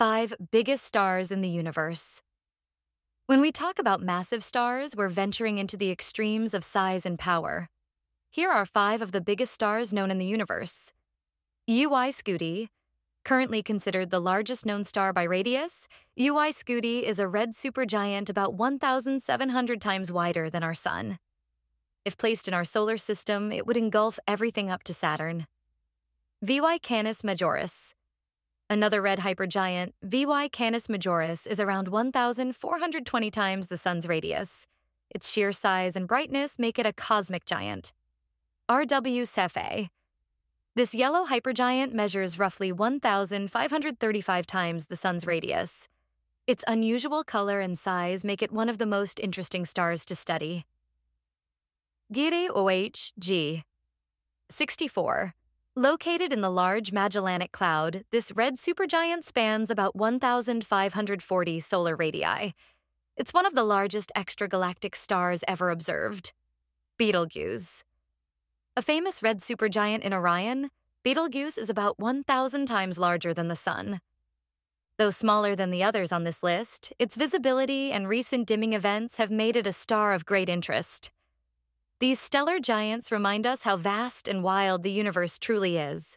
5 biggest stars in the universe. When we talk about massive stars, we're venturing into the extremes of size and power. Here are 5 of the biggest stars known in the universe. UY Scuti, currently considered the largest known star by radius, UY Scuti is a red supergiant about 1,700 times wider than our Sun. If placed in our solar system, it would engulf everything up to Saturn. VY Canis Majoris. Another red hypergiant, VY Canis Majoris is around 1,420 times the Sun's radius. Its sheer size and brightness make it a cosmic giant. R.W. Cephei. This yellow hypergiant measures roughly 1,535 times the Sun's radius. Its unusual color and size make it one of the most interesting stars to study. WOH G64. Located in the Large Magellanic Cloud, this red supergiant spans about 1,540 solar radii. It's one of the largest extragalactic stars ever observed. Betelgeuse. A famous red supergiant in Orion, Betelgeuse is about 1,000 times larger than the Sun. Though smaller than the others on this list, its visibility and recent dimming events have made it a star of great interest. These stellar giants remind us how vast and wild the universe truly is.